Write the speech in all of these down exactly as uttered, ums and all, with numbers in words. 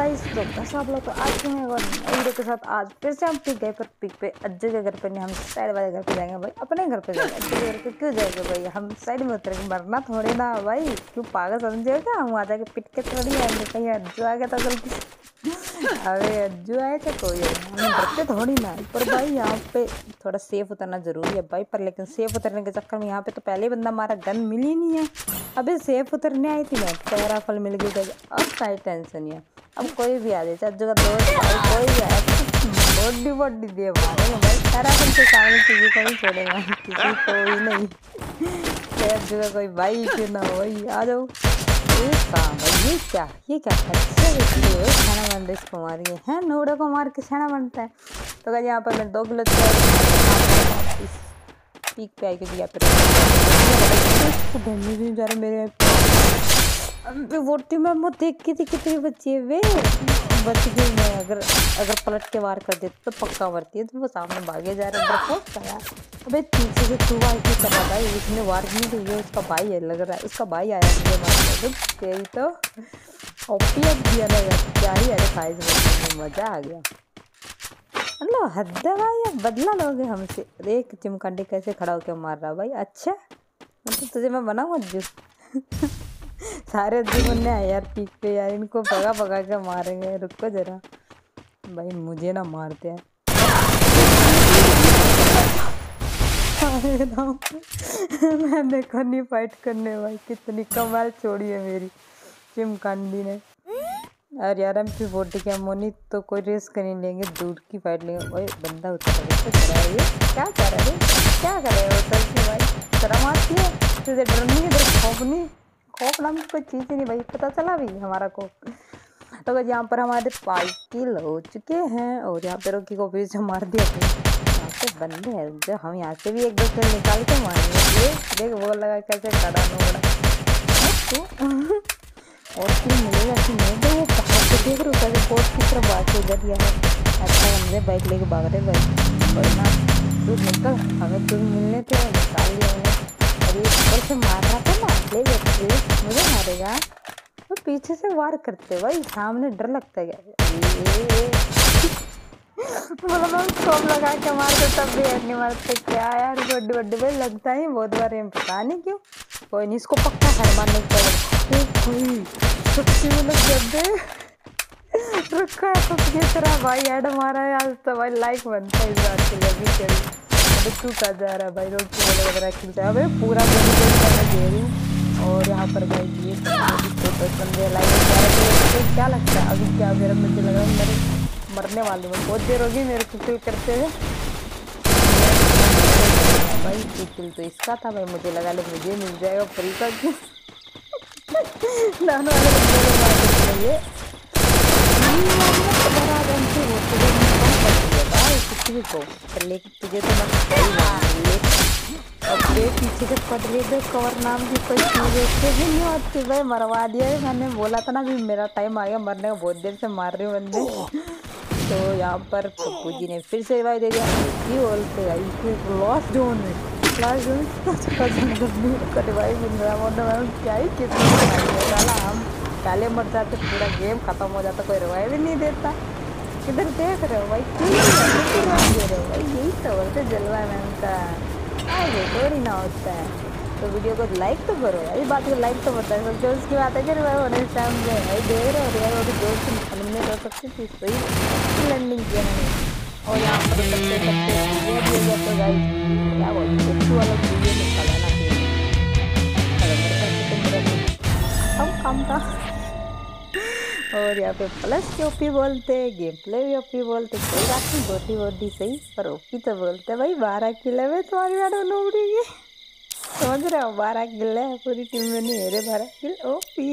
Guys तो कैसे आप लोग, तो आज के मैं वीडियो के साथ आज फिर से हम पिक गए पर पिक पे अजय के घर पे नहीं, हम साइड वाले घर पे जाएंगे भाई। अपने घर पे जाएंगे, अजय के घर पे क्यों जाएंगे भाई? हम साइड में उतरेंगे, मरना थोड़े ना भाई। क्यों पागल समझे क्या? हम आ जाके पिट के थोड़ी आएंगे, कहीं अज्जू आ गया था गलती। अरे अज्जू आए थे कोई, हम डरते थोड़ी ना। पर भाई यहाँ पे थोड़ा सेफ उतरना जरूरी है भाई। पर लेकिन सेफ उतरने के चक्कर में यहाँ पे तो पहले ही बंदा हमारा गन मिल ही नहीं है। अभी सेफ उतरने आई थी मैं, पैरा फल मिल गई थी। अब सारी टेंशन ही है, अब कोई भी आ जाए, चाचू का दोस्त कोई भी आए, बॉडी बॉडी दे भाई। पैरा फल के सामने किसी को नहीं छोड़ेगा, किसी को ही नहीं। चाचू का कोई भाई क्यों ना हो भाई, आ जाओ। ये काम भाई, ये क्या ये क्या खाना बन रही इसको मारिए हैं, नोड़े को मार के खाना बनता है। तो क्या यहाँ पर मैं दो किलो पीक पे आई क्योंकि यहाँ पर घूमने भी जा रहे मेरे वोटी में। वो देख के थी कितनी बच्ची है वे बच गई। मैं अगर अगर पलट के वार कर देती तो पक्का मरती है। तो वो सामने भागे जा रहे हैं, तो यार अबे पीछे से तू वार क्यों कर रहा है? इसने वार नहीं दी है, उसका भाई है लग रहा है, उसका भाई आया मुझे मारने। तो तेरी तो ओपियत दिया ना यार, क्या ही अरे साइज मज़ा आ गया। मतलब हद है भाई, बदला लोगे हमसे। एक चिमकांडी कैसे खड़ा होकर मार रहा भाई। अच्छा मतलब तुझे मैं बनाऊँ अज्जू। सारे अज्जू बनने आए यार पीक पे यार, इनको भगा भगा के मारेंगे। रुको जरा भाई, मुझे ना मारते हैं। मैं देखो नहीं फाइट करने भाई, कितनी कमाल छोड़ी है मेरी चिमकांडी ने। अरे यार हम फिर बोटी के मोनी तो कोई रिस्क नहीं लेंगे, दूर की फाइट लेंगे। ओए बंदा उतर रहा है, क्या कर रहा है, क्या कर रहे हो उतर के भाई? शर्म आती है तुझे? डर नहीं है? खौफ नहीं? खौफ नाम की कोई चीज़ ही नहीं भाई, पता चला भी हमारा खौफ। तो अगर यहाँ पर हमारे पाइकिल हो चुके हैं और यहाँ पे रोकी को भी जो मार दिया थे। यहाँ पे बंदे हैं जो हम यहाँ से भी एक दूसरे निकाल के मारेंगे। देख वो लगा कैसे कड़ा नोड़ा और फिर मिलेगा कि नहीं। तो वो बाहर से देख रहे हो बोर्ड की तरफ बात हो जाती है। अच्छा हमने बाइक लेके भाग रहे भाई, वरना तू निकल, हमें तुम मिलने थे निकाल लिया हमने। अरे ऊपर से मार रहा था ना, ले गए मुझे मारेगा। तो पीछे से वार करते भाई, सामने डर लगता है। मतलब हम सोम लगा के मारते तब भी नहीं मारते क्या यार? बड्डे बड्डे भाई लगता है बहुत बार, हम पता नहीं क्यों। कोई नहीं, इसको पक्का हर बार नहीं पड़ेगा। सच्ची में लग जाते रखा है तो तेरा भाई ऐड हमारा है आज तो भाई। लाइक बनता है इस बात के लिए भी। चल अभी तू कहा जा रहा है भाई, रोड की वजह वगैरह खिल जाए भाई, पूरा गली करना दे रही। और यहाँ पर भाई ये लाइक क्या लगता है अभी? क्या मेरा मुझे लगा मेरे मरने वाले में बहुत देर होगी मेरे को फील करते हुए भाई। बिल्कुल तो इसका था भाई, मुझे लगा ले मुझे मिल जाएगा फ्री का। ना ना ये तुझे तो अपने पीछे के पटले पे कवर नाम की कोई चीज़ नहीं आती भाई, मरवा दिया है। मैंने बोला था ना भी मेरा टाइम आ गया मरने का, बहुत देर से मार रहे हो बंदे। तो यहाँ पर पप्पू जी ने फिर से भाई दे दिया। ये बोलते हैं लॉस्ट जोन में लास्ट कर भाई, क्या ही कितना हम काले मर जाते, पूरा गेम खत्म हो जाता, कोई रवाई भी नहीं देता। किधर देख रहे हो भाई, दे रहे हो भाई? यही तो बोलते जलवा मैम का आगे थोड़ी ना होता है। तो वीडियो को लाइक तो करो यार, ये बात को लाइक तो होता है सब जो उसकी बात है कि भाई होने टाइम में भाई दे रहे हो यार, वो जो हमने कर सकती थी सही लैंडिंग किया मैंने। और यहाँ पर सबसे सबसे ये भी हो तो गाइस क्या बोलते हैं उसको अलग वीडियो में चलाना चाहिए हम काम था। और यहाँ पे प्लस के ओपी बोलते हैं, गेम प्ले भी ओपी बोलते हैं, कोई बात नहीं गोटी वोटी सही, पर ओपी तो बोलते हैं भाई। बारह किले में तुम्हारी मैडम न उड़ेगी, समझ रहे हो? बारह किले पूरी टीम में नहीं है रे, बारह किले ओपी।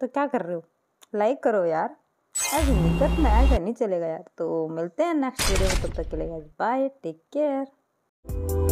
तो क्या कर रहे हो, लाइक करो यार, ऐसे नहीं करना, ऐसा नहीं चलेगा यार। तो मिलते हैं नेक्स्ट वीडियो में, तब तक के लिए बाय, टेक केयर।